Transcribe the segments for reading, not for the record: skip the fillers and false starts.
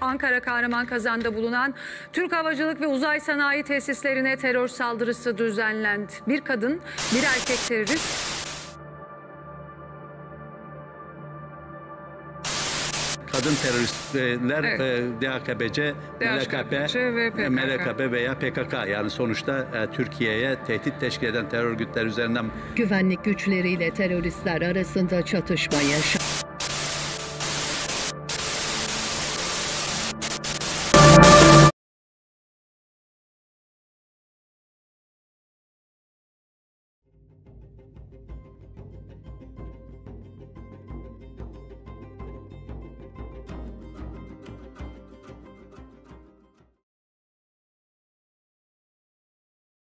Ankara Kahraman Kazan'da bulunan Türk Havacılık ve Uzay Sanayi tesislerine terör saldırısı düzenlendi. Bir kadın, bir erkek terörist. Kadın teröristler, evet. DHKPC, MLKP veya PKK, yani sonuçta Türkiye'ye tehdit teşkil eden terör örgütler üzerinden. Güvenlik güçleriyle teröristler arasında çatışma yaşandı.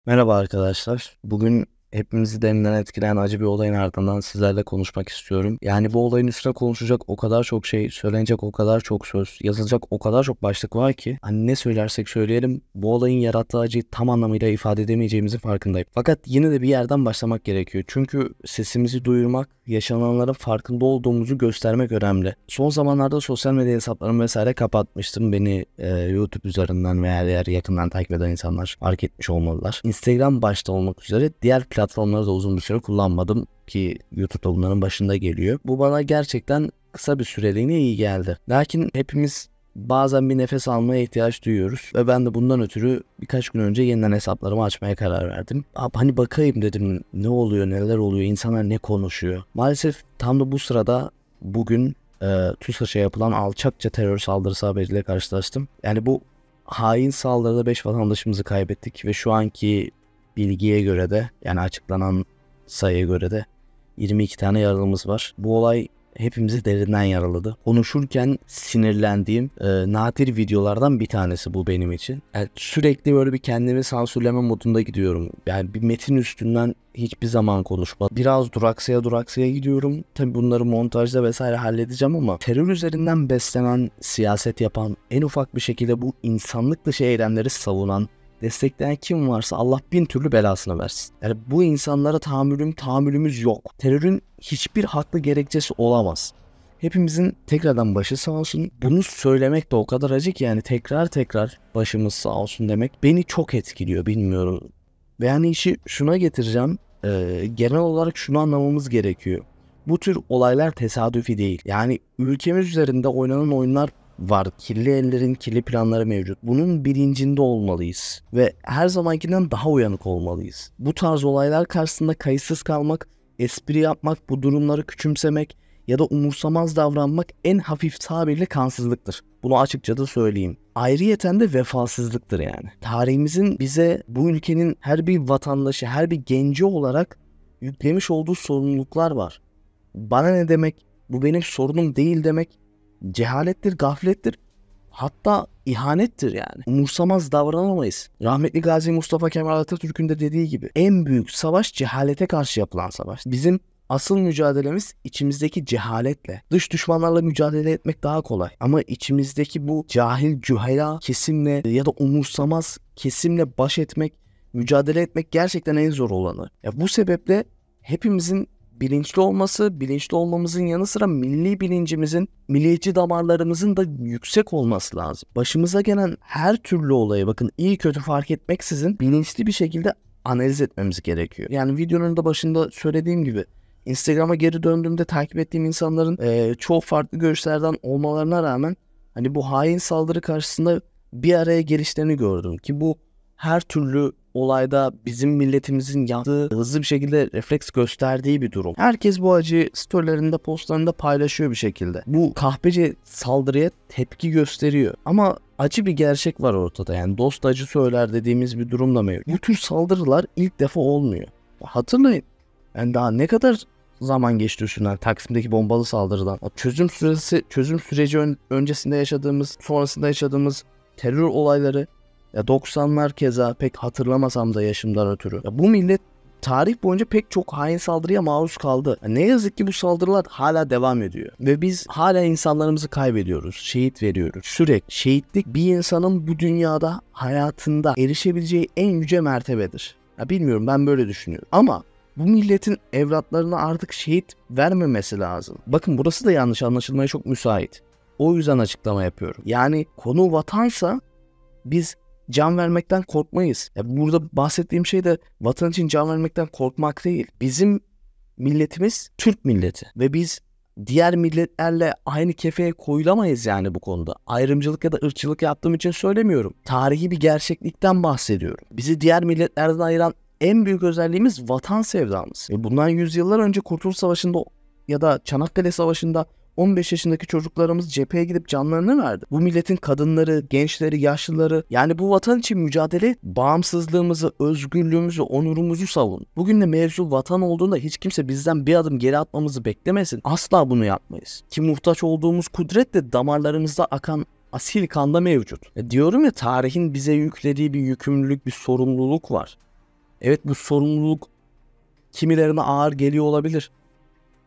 Merhaba arkadaşlar. Bugün hepimizi derinden etkileyen acı bir olayın ardından sizlerle konuşmak istiyorum. Yani bu olayın üstüne konuşacak o kadar çok şey, söylenecek o kadar çok söz, yazılacak o kadar çok başlık var ki hani ne söylersek söyleyelim bu olayın yarattığı acıyı tam anlamıyla ifade edemeyeceğimizin farkındayım. Fakat yine de bir yerden başlamak gerekiyor. Çünkü sesimizi duyurmak, yaşananların farkında olduğumuzu göstermek önemli. Son zamanlarda sosyal medya hesaplarımı vesaire kapatmıştım. Beni YouTube üzerinden veya diğer yakından takip eden insanlar fark etmiş olmalılar. Instagram başta olmak üzere diğer platformları da uzun bir süre kullanmadım ki YouTube'da bunların başında geliyor. Bu bana gerçekten kısa bir süreliğine iyi geldi. Lakin hepimiz bazen bir nefes almaya ihtiyaç duyuyoruz ve ben de bundan ötürü birkaç gün önce yeniden hesaplarımı açmaya karar verdim. Hani bakayım dedim, ne oluyor, neler oluyor, insanlar ne konuşuyor. Maalesef tam da bu sırada bugün TUSAŞ'a yapılan alçakça terör saldırısı haberiyle karşılaştım. Yani bu hain saldırıda 5 vatandaşımızı kaybettik ve şu anki bilgiye göre de, yani açıklanan sayıya göre de 22 tane yaralımız var. Bu olay hepimizi derinden yaraladı. Konuşurken sinirlendiğim nadir videolardan bir tanesi bu benim için. Yani sürekli böyle bir kendimi sansürleme modunda gidiyorum. Yani bir metin üstünden hiçbir zaman konuşma. Biraz duraksaya gidiyorum. Tabii bunları montajda vesaire halledeceğim ama terör üzerinden beslenen, siyaset yapan, en ufak bir şekilde bu insanlık dışı eylemleri savunan, destekleyen kim varsa Allah bin türlü belasını versin. Yani bu insanlara tahammülümüz yok. Terörün hiçbir haklı gerekçesi olamaz. Hepimizin tekrardan başı sağ olsun. Bunu söylemek de o kadar acı ki, yani tekrar başımız sağ olsun demek beni çok etkiliyor, bilmiyorum. Ve yani işi şuna getireceğim. Genel olarak şunu anlamamız gerekiyor. Bu tür olaylar tesadüfi değil. Yani ülkemiz üzerinde oynanan oyunlar var. Kirli ellerin kirli planları mevcut. Bunun bilincinde olmalıyız ve her zamankinden daha uyanık olmalıyız. Bu tarz olaylar karşısında kayıtsız kalmak, espri yapmak, bu durumları küçümsemek ya da umursamaz davranmak en hafif tabirle kansızlıktır. Bunu açıkça da söyleyeyim. Ayrıyeten de vefasızlıktır yani. Tarihimizin bize, bu ülkenin her bir vatandaşı, her bir genci olarak yüklemiş olduğu sorumluluklar var. Bana ne demek, bu benim sorunum değil demek cehalettir, gaflettir, hatta ihanettir yani. Umursamaz davranamayız. Rahmetli Gazi Mustafa Kemal Atatürk'ün de dediği gibi en büyük savaş cehalete karşı yapılan savaş. Bizim asıl mücadelemiz içimizdeki cehaletle. Dış düşmanlarla mücadele etmek daha kolay. Ama içimizdeki bu cahil, cühela kesimle ya da umursamaz kesimle baş etmek, mücadele etmek gerçekten en zor olanı. Ya bu sebeple hepimizin bilinçli olması, bilinçli olmamızın yanı sıra milli bilincimizin, milliyetçi damarlarımızın da yüksek olması lazım. Başımıza gelen her türlü olayı, bakın, iyi kötü fark etmeksizin bilinçli bir şekilde analiz etmemiz gerekiyor. Yani videonun da başında söylediğim gibi Instagram'a geri döndüğümde takip ettiğim insanların çoğu farklı görüşlerden olmalarına rağmen hani bu hain saldırı karşısında bir araya gelişlerini gördüm ki bu her türlü olayda bizim milletimizin yaptığı, hızlı bir şekilde refleks gösterdiği bir durum. Herkes bu acıyı storylerinde, postlarında paylaşıyor bir şekilde. Bu kahpece saldırıya tepki gösteriyor. Ama acı bir gerçek var ortada. Yani dost acı söyler dediğimiz bir durum da mevcut. Bu tür saldırılar ilk defa olmuyor. Hatırlayın. Yani daha ne kadar zaman geçti üstünden Taksim'deki bombalı saldırıdan. Çözüm süreci öncesinde yaşadığımız, sonrasında yaşadığımız terör olayları. Ya 90'lar keza, pek hatırlamasam da yaşımdan ötürü. Ya bu millet tarih boyunca pek çok hain saldırıya maruz kaldı. Ya ne yazık ki bu saldırılar hala devam ediyor. Ve biz hala insanlarımızı kaybediyoruz. Şehit veriyoruz. Sürekli şehitlik bir insanın bu dünyada, hayatında erişebileceği en yüce mertebedir. Ya bilmiyorum, ben böyle düşünüyorum. Ama bu milletin evlatlarına artık şehit vermemesi lazım. Bakın burası da yanlış anlaşılmaya çok müsait. O yüzden açıklama yapıyorum. Yani konu vatansa biz can vermekten korkmayız. Ya burada bahsettiğim şey de vatan için can vermekten korkmak değil. Bizim milletimiz Türk milleti ve biz diğer milletlerle aynı kefeye koyulamayız yani bu konuda. Ayrımcılık ya da ırkçılık yaptığım için söylemiyorum. Tarihi bir gerçeklikten bahsediyorum. Bizi diğer milletlerden ayıran en büyük özelliğimiz vatan sevdamız. Bundan yüzyıllar önce Kurtuluş Savaşı'nda ya da Çanakkale Savaşı'nda 15 yaşındaki çocuklarımız cepheye gidip canlarını verdi. Bu milletin kadınları, gençleri, yaşlıları, yani bu vatan için mücadele, bağımsızlığımızı, özgürlüğümüzü, onurumuzu savun. Bugün de mevzu vatan olduğunda hiç kimse bizden bir adım geri atmamızı beklemesin. Asla bunu yapmayız. Ki muhtaç olduğumuz kudret de damarlarımızda akan asil kanda mevcut. Diyorum ya, tarihin bize yüklediği bir yükümlülük, bir sorumluluk var. Evet, bu sorumluluk kimilerine ağır geliyor olabilir.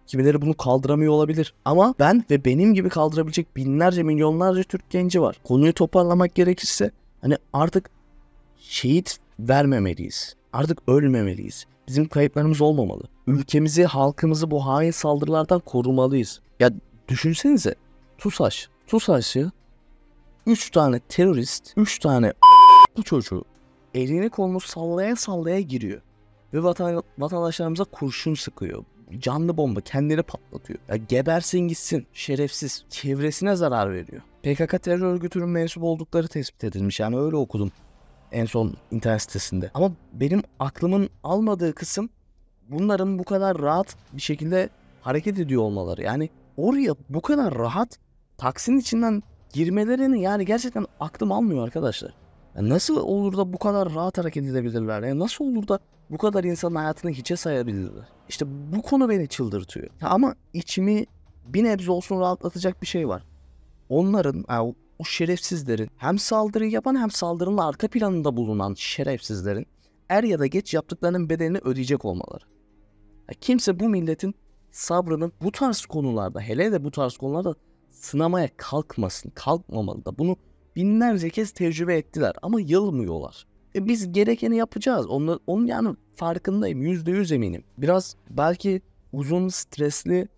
Kimileri bunu kaldıramıyor olabilir. Ama ben ve benim gibi kaldırabilecek binlerce, milyonlarca Türk genci var. Konuyu toparlamak gerekirse hani artık şehit vermemeliyiz. Artık ölmemeliyiz. Bizim kayıplarımız olmamalı. Ülkemizi, halkımızı bu hain saldırılardan korumalıyız. Ya düşünsenize, TUSAŞ. TUSAŞ'ı 3 tane terörist, 3 tane bu çocuğu elini kolunu sallaya sallaya giriyor. Ve vatandaşlarımıza kurşun sıkıyor. Canlı bomba, kendini patlatıyor. Ya gebersin gitsin, şerefsiz. Çevresine zarar veriyor. PKK terör örgütünün mensup oldukları tespit edilmiş. Yani öyle okudum en son internet sitesinde. Ama benim aklımın almadığı kısım bunların bu kadar rahat bir şekilde hareket ediyor olmaları. Yani oraya bu kadar rahat Taksim'in içinden girmelerini yani gerçekten aklım almıyor arkadaşlar. Ya nasıl olur da bu kadar rahat hareket edebilirler? Yani nasıl olur da bu kadar insanın hayatını hiçe sayabilirler? İşte bu konu beni çıldırtıyor. Ya ama içimi bir nebze olsun rahatlatacak bir şey var. Onların, yani o şerefsizlerin, hem saldırıyı yapan hem saldırının arka planında bulunan şerefsizlerin er ya da geç yaptıklarının bedelini ödeyecek olmaları. Ya kimse bu milletin sabrını bu tarz konularda, hele de bu tarz konularda sınamaya kalkmasın, kalkmamalı da. Bunu binlerce kez tecrübe ettiler ama yılmıyorlar. Biz gerekeni yapacağız. Onun yani farkındayım. %100 eminim. Biraz belki uzun, stresli,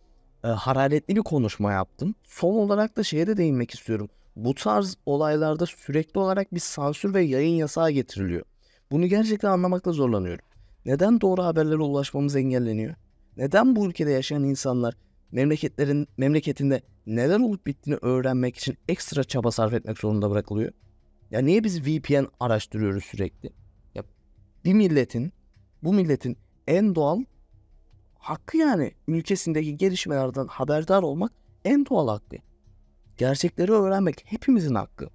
hararetli bir konuşma yaptım. Son olarak da şeye de değinmek istiyorum. Bu tarz olaylarda sürekli olarak bir sansür ve yayın yasağı getiriliyor. Bunu gerçekten anlamakta zorlanıyorum. Neden doğru haberlere ulaşmamız engelleniyor? Neden bu ülkede yaşayan insanlar memleketinde neler olup bittiğini öğrenmek için ekstra çaba sarf etmek zorunda bırakılıyor? Ya niye biz VPN araştırıyoruz sürekli? Ya bu milletin en doğal hakkı yani ülkesindeki gelişmelerden haberdar olmak en doğal hakkı. Gerçekleri öğrenmek hepimizin hakkı.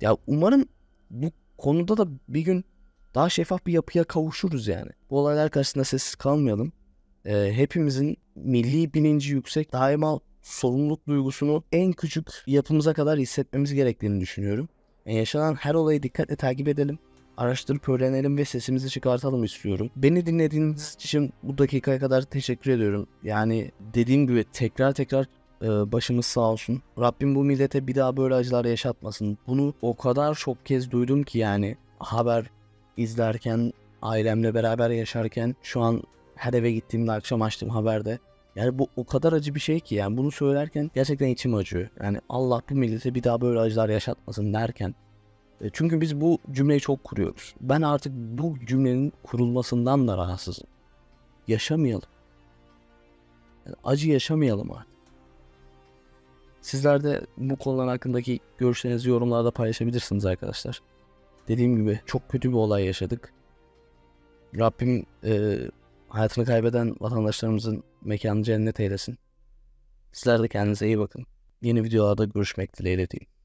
Ya umarım bu konuda da bir gün daha şeffaf bir yapıya kavuşuruz yani. Bu olaylar karşısında sessiz kalmayalım. Hepimizin milli bilinci yüksek, daima sorumluluk duygusunu en küçük yapımıza kadar hissetmemiz gerektiğini düşünüyorum. Yaşanan her olayı dikkatle takip edelim, araştırıp öğrenelim ve sesimizi çıkartalım istiyorum. Beni dinlediğiniz için bu dakikaya kadar teşekkür ediyorum. Yani dediğim gibi tekrar başımız sağ olsun. Rabbim bu millete bir daha böyle acılar yaşatmasın. Bunu o kadar çok kez duydum ki yani haber izlerken, ailemle beraber yaşarken, şu an her eve gittiğimde akşam açtığım haberde. Yani bu o kadar acı bir şey ki yani bunu söylerken gerçekten içim acıyor. Yani Allah bu millete bir daha böyle acılar yaşatmasın derken. Çünkü biz bu cümleyi çok kuruyoruz. Ben artık bu cümlenin kurulmasından da rahatsızım. Yaşamayalım. Yani acı yaşamayalım artık. Sizler de bu konular hakkındaki görüşlerinizi yorumlarda paylaşabilirsiniz arkadaşlar. Dediğim gibi çok kötü bir olay yaşadık. Rabbim hayatını kaybeden vatandaşlarımızın mekanı cennet eylesin. Sizler de kendinize iyi bakın. Yeni videolarda görüşmek dileğiyle diyeyim.